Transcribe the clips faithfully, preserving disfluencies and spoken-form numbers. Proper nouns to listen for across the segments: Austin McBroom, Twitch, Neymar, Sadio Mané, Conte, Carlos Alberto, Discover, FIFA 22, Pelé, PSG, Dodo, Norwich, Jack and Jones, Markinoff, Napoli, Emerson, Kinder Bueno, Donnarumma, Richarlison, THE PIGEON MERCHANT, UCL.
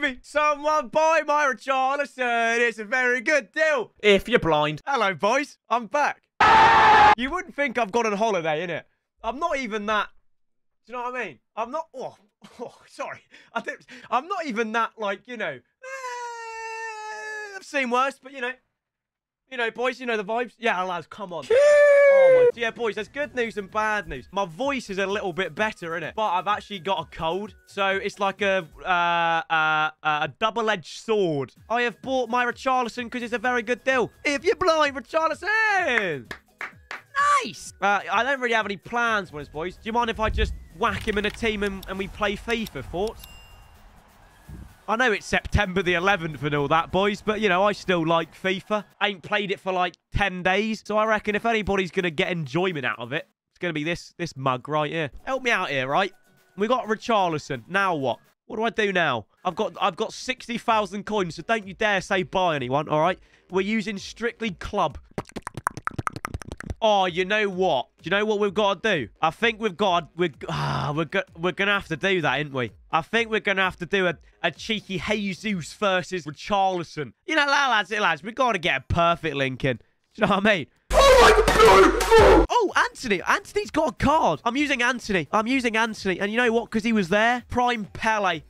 me. Someone buy my Richarlison. It's a very good deal. If you're blind. Hello, boys. I'm back. You wouldn't think I've gone on holiday, innit? I'm not even that... Do you know what I mean? I'm not... Oh, oh sorry. I think, I'm not even that, like, you know... Eh, I've seen worse, but, you know... You know, boys, you know the vibes. Yeah, lads, come on. Oh my, yeah, boys, there's good news and bad news. My voice is a little bit better, innit? But I've actually got a cold. So it's like a uh, uh, uh, a double-edged sword. I have bought my Richarlison because it's a very good deal. If you're blind, Richarlison! Nice! Uh, I don't really have any plans for this, boys. Do you mind if I just whack him in a team and, and we play FIFA, thoughts? I know it's September the eleventh and all that, boys, but, you know, I still like FIFA. I ain't played it for, like, ten days, so I reckon if anybody's going to get enjoyment out of it, it's going to be this this mug right here. Help me out here, right? We got Richarlison. Now what? What do I do now? I've got I've got sixty thousand coins, so don't you dare say buy anyone, all right? We're using strictly club. Oh, you know what? Do you know what we've got to do? I think we've got... We're, ah, we're, go, we're going to have to do that, ain't we? I think we're going to have to do a, a cheeky Jesus versus Richarlison. You know, lads, lads, we've got to get a perfect link in. Do you know what I mean? Oh, my God! Oh, Anthony. Anthony's got a card. I'm using Anthony. I'm using Anthony. And you know what? Because he was there. Prime Pelé.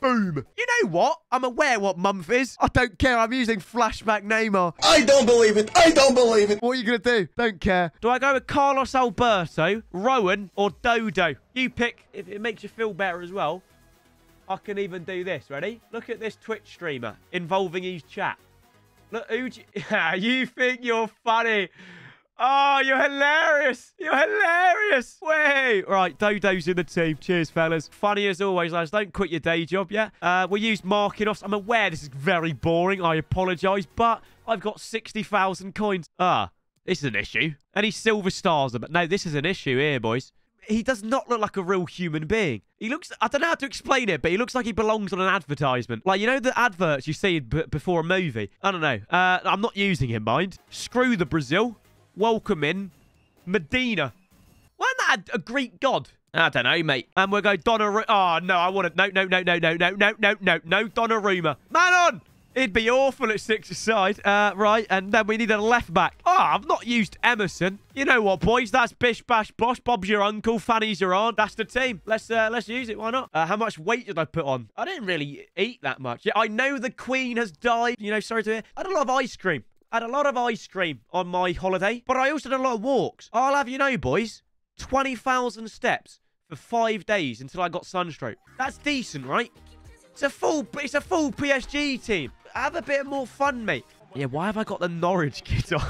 Boom. You know what? I'm aware what month is. I don't care. I'm using flashback Neymar. I don't believe it. I don't believe it. What are you going to do? Don't care. Do I go with Carlos Alberto, Rowan, or Dodo? You pick. If it makes you feel better as well, I can even do this. Ready? Look at this Twitch streamer involving his chat. Look, who do you... You think you're funny. Oh, you're hilarious. You're hilarious. Wait. Right, Dodo's in the team. Cheers, fellas. Funny as always, lads. Don't quit your day job yet. Uh, we use Markinoff. I'm aware this is very boring. I apologize, but I've got sixty thousand coins. Ah, this is an issue. And he's silver stars. But no, this is an issue here, boys. He does not look like a real human being. He looks... I don't know how to explain it, but he looks like he belongs on an advertisement. Like, you know the adverts you see b before a movie? I don't know. Uh, I'm not using him, mind. Screw the Brazil. Welcome in Medina. Wasn't that a, a Greek god? I don't know, mate. And we'll go Donnarumma. Oh, no, I want to... No, no, no, no, no, no, no, no, no, no Donnarumma. Man on! It'd be awful at six aside. Uh, right, and then we need a left back. Oh, I've not used Emerson. You know what, boys? That's bish, bash, bosh. Bob's your uncle. Fanny's your aunt. That's the team. Let's uh, let's use it. Why not? Uh, how much weight did I put on? I didn't really eat that much. Yeah, I know the queen has died. You know, sorry to hear. I had a lot of ice cream. I had a lot of ice cream on my holiday, but I also did a lot of walks. I'll have you know, boys, twenty thousand steps for five days until I got sunstroke. That's decent, right? It's a full, it's a full P S G team. Have a bit more fun, mate. Yeah, why have I got the Norwich kid on?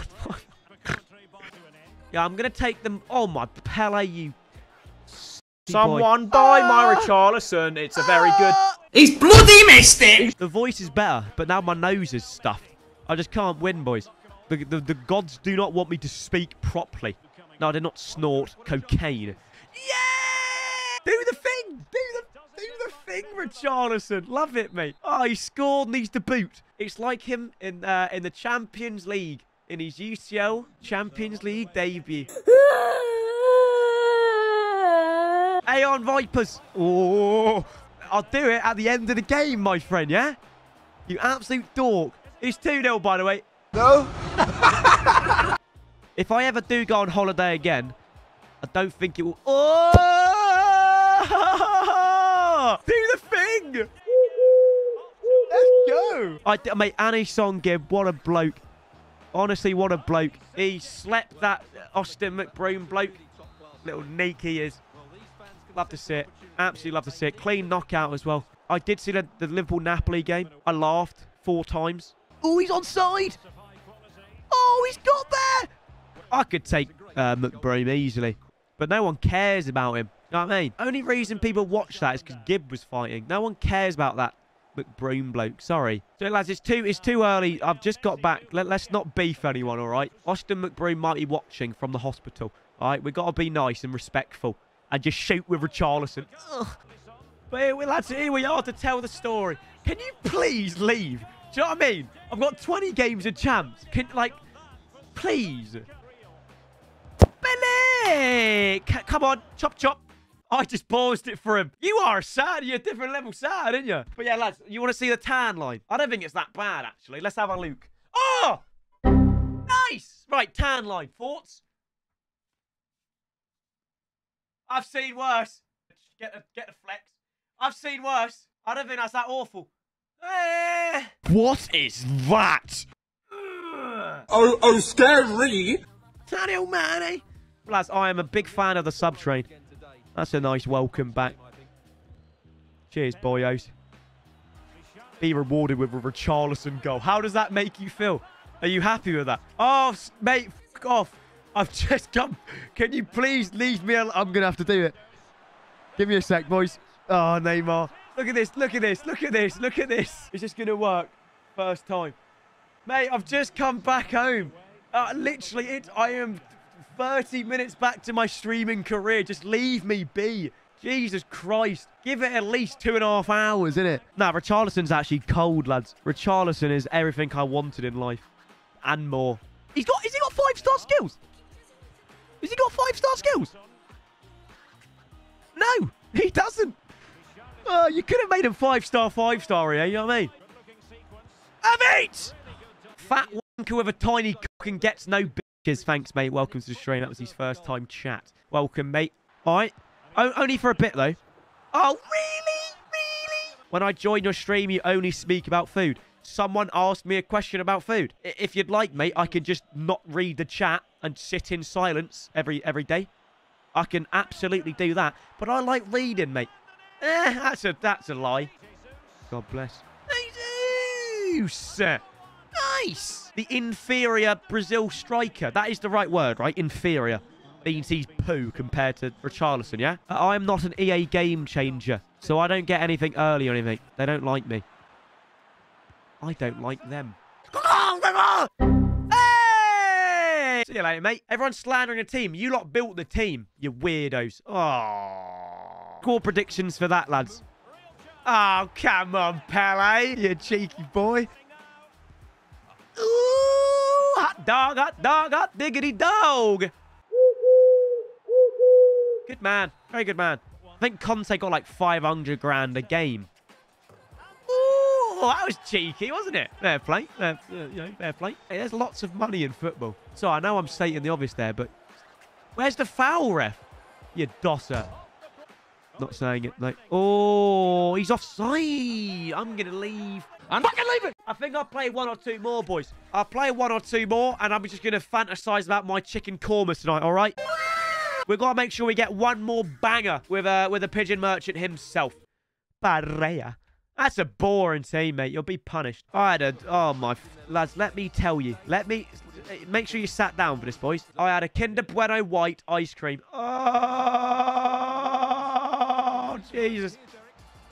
Yeah, I'm going to take them. Oh, my Pelé, you... Someone boy. Buy my Richarlison. It's a very good... He's bloody missed it! The voice is better, but now my nose is stuffed. I just can't win, boys. The, the the gods do not want me to speak properly. No, I did not snort cocaine. Yeah! Do the thing! Do the, do the thing, Richarlison. Love it, mate. Oh, he scored and he's to boot. It's like him in uh, in the Champions League, in his U C L Champions League debut. Aeon Vipers. Oh, I'll do it at the end of the game, my friend, yeah? You absolute dork. It's two nil, by the way. No. If I ever do go on holiday again, I don't think it will... Oh! Do the thing! Let's go! I, mate, Annie Songib, what a bloke. Honestly, what a bloke. He slept that Austin McBroom bloke. Little neek he is. Love to see it. Absolutely love to see it. Clean knockout as well. I did see the, the Liverpool-Napoli game. I laughed four times. Oh, he's onside. Oh, he's got there. I could take uh, McBroom easily, but no one cares about him. You know what I mean? Only reason people watch that is because Gibb was fighting. No one cares about that McBroom bloke. Sorry. So, lads, it's too, it's too early. I've just got back. Let, let's not beef anyone, all right? Austin McBroom might be watching from the hospital. All right? We've got to be nice and respectful and just shoot with Richarlison. Ugh. But here we, lads, here we are to tell the story. Can you please leave? Do you know what I mean? I've got twenty games of champs. Can, like, please. Belly! Come on. Chop, chop. I just paused it for him. You are sad. You're a different level sad, aren't you? But yeah, lads, you want to see the tan line? I don't think it's that bad, actually. Let's have a look. Oh! Nice! Right, tan line. Thoughts? I've seen worse. Get a, get a flex. I've seen worse. I don't think that's that awful. Eh. What is that? Ugh. Oh, oh, scary. Sadio Mané. Lads, I am a big fan of the sub train. That's a nice welcome back. Cheers, boyos. Be rewarded with a Richarlison goal. How does that make you feel? Are you happy with that? Oh, mate, f*** off. I've just come. Can you please leave me alone? I'm going to have to do it. Give me a sec, boys. Oh, Neymar. Look at this. Look at this. Look at this. Look at this. Is this going to work? First time. Mate, I've just come back home. Uh, literally, it. I am thirty minutes back to my streaming career. Just leave me be. Jesus Christ. Give it at least two and a half hours, innit? Nah, Richarlison's actually cold, lads. Richarlison is everything I wanted in life. And more. He's got... Has he got five-star skills? Has he got five-star skills? No, he doesn't. Oh, you could have made him five-star, five-star here, you know what I mean? Amit! Fat wanker with a tiny cock and gets no bitches. Thanks, mate. Welcome to the stream. That was his first time chat. Welcome, mate. All right. O only for a bit, though. Oh, really? Really? When I join your stream, you only speak about food. Someone asked me a question about food. If you'd like, mate, I can just not read the chat and sit in silence every every day. I can absolutely do that. But I like reading, mate. Eh, that's a that's a lie. God bless. Nice. Nice. The inferior Brazil striker. That is the right word, right? Inferior. Means he's poo compared to Richarlison, yeah? I am not an E A game changer, so I don't get anything early or anything. They don't like me. I don't like them. Hey! See you later, mate. Everyone's slandering a team. You lot built the team, you weirdos. Oh. Score predictions for that, lads. Oh, come on, Pelé, you cheeky boy. Ooh, hot dog, hot dog, hot diggity dog. Good man. Very good man. I think Conte got like five hundred grand a game. Oh, that was cheeky, wasn't it? Fair play. Fair, you know, fair play. Hey, there's lots of money in football. So I know I'm stating the obvious there, but where's the foul, ref? You dosser. Not saying it. Like, oh, he's offside. I'm going to leave. I'm fucking leaving. I think I'll play one or two more, boys. I'll play one or two more, and I'm just going to fantasize about my chicken korma tonight, all right? We've got to make sure we get one more banger with uh, with a pigeon merchant himself. Barrea. That's a boring team, mate. You'll be punished. I had a... Oh, my... Lads, let me tell you. Let me... Make sure you sat down for this, boys. I had a Kinder Bueno white ice cream. Oh, Jesus.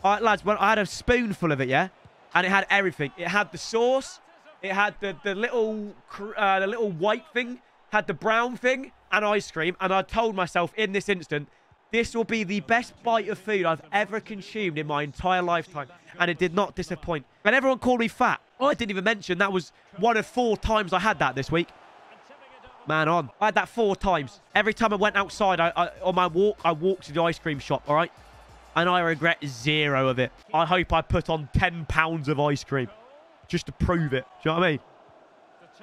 All right, lads. Well, I had a spoonful of it, yeah? And it had everything. It had the sauce. It had the, the, little, uh, the little white thing. Had the brown thing and ice cream. And I told myself in this instant... This will be the best bite of food I've ever consumed in my entire lifetime. And it did not disappoint. And everyone called me fat. Oh, I didn't even mention that was one of four times I had that this week. Man on. I had that four times. Every time I went outside I, I, on my walk, I walked to the ice cream shop, all right? And I regret zero of it. I hope I put on ten pounds of ice cream just to prove it. Do you know what I mean?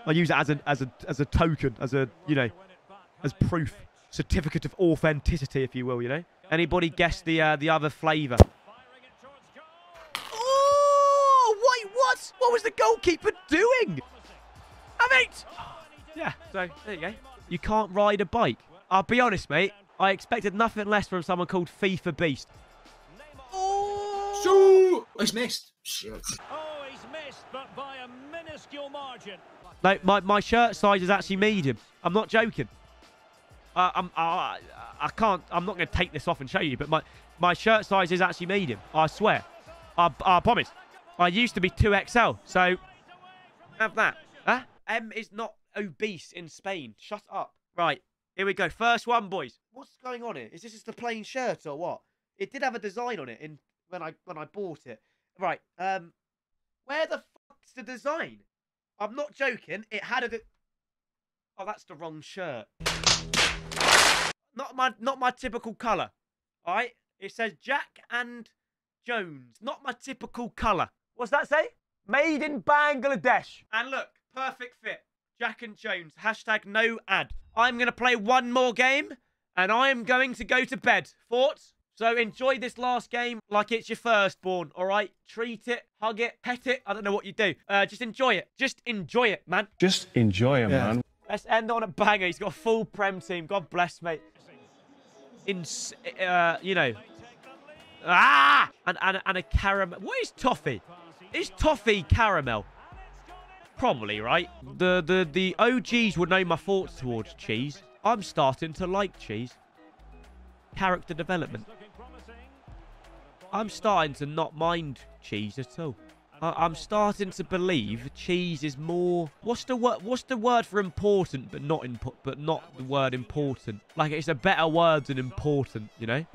I use it as a, as a, as a token, as a, you know, as proof. Certificate of authenticity, if you will, you know. Anybody guess the uh, the other flavour? Oh, wait, what? What was the goalkeeper doing? Amit! Yeah, so there you go. You can't ride a bike. I'll be honest, mate. I expected nothing less from someone called FIFA Beast. Oh, he's missed. Shit. Oh, he's missed, but by a minuscule margin. No, my, my shirt size is actually medium. I'm not joking. Uh, I'm, uh, I can't, I'm not going to take this off and show you, but my, my shirt size is actually medium. I swear. I, I promise. I used to be two X L, so have that. Huh? M is not obese in Spain. Shut up. Right, here we go. First one, boys. What's going on here? Is this just a plain shirt or what? It did have a design on it in when I when I bought it. Right, um, where the fuck's the design? I'm not joking. It had a... Oh, that's the wrong shirt. Not my, not my typical colour. All right. It says Jack and Jones. Not my typical colour. What's that say? Made in Bangladesh. And look, perfect fit. Jack and Jones. Hashtag no ad. I'm going to play one more game and I am going to go to bed. Thoughts? So enjoy this last game like it's your firstborn, all right? Treat it, hug it, pet it. I don't know what you do. Uh, just enjoy it. Just enjoy it, man. Just enjoy it, yeah. man. Let's end on a banger. He's got a full Prem team. God bless, mate. In, uh, you know. Ah! And, and, and a caramel. What is toffee? Is toffee caramel? Probably, right? The, the, the O Gs would know my thoughts towards cheese. I'm starting to like cheese. Character development. I'm starting to not mind cheese at all. I I'm starting to believe cheese is more. What's the word? What's the word for important, but not input, but not the word important? Like it's a better word than important, you know?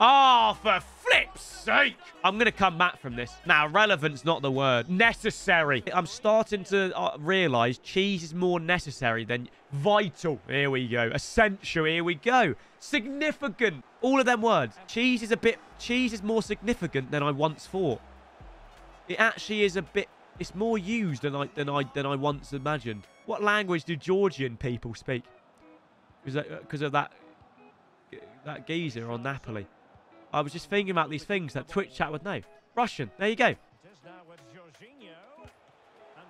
Ah, oh, for flip's sake! I'm gonna come back from this. Now, nah, relevant's not the word. Necessary. I'm starting to uh, realise cheese is more necessary than vital. Here we go. Essential. Here we go. Significant. All of them words. Cheese is a bit. Cheese is more significant than I once thought. It actually is a bit. It's more used than I than I than I once imagined. What language do Georgian people speak? Because of that that geezer on Napoli. I was just thinking about these things that Twitch chat would know. Russian. There you go.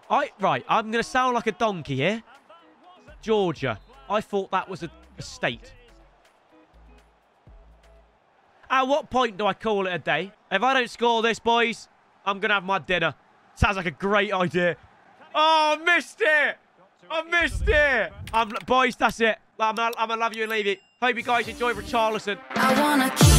I, right, I'm going to sound like a donkey here. Georgia. I thought that was a, a state. At what point do I call it a day? If I don't score this, boys, I'm going to have my dinner. Sounds like a great idea. Oh, I missed it. I missed it. I'm, boys, that's it. I'm going to love you and leave it. Hope you guys enjoy Richarlison. I want to keep...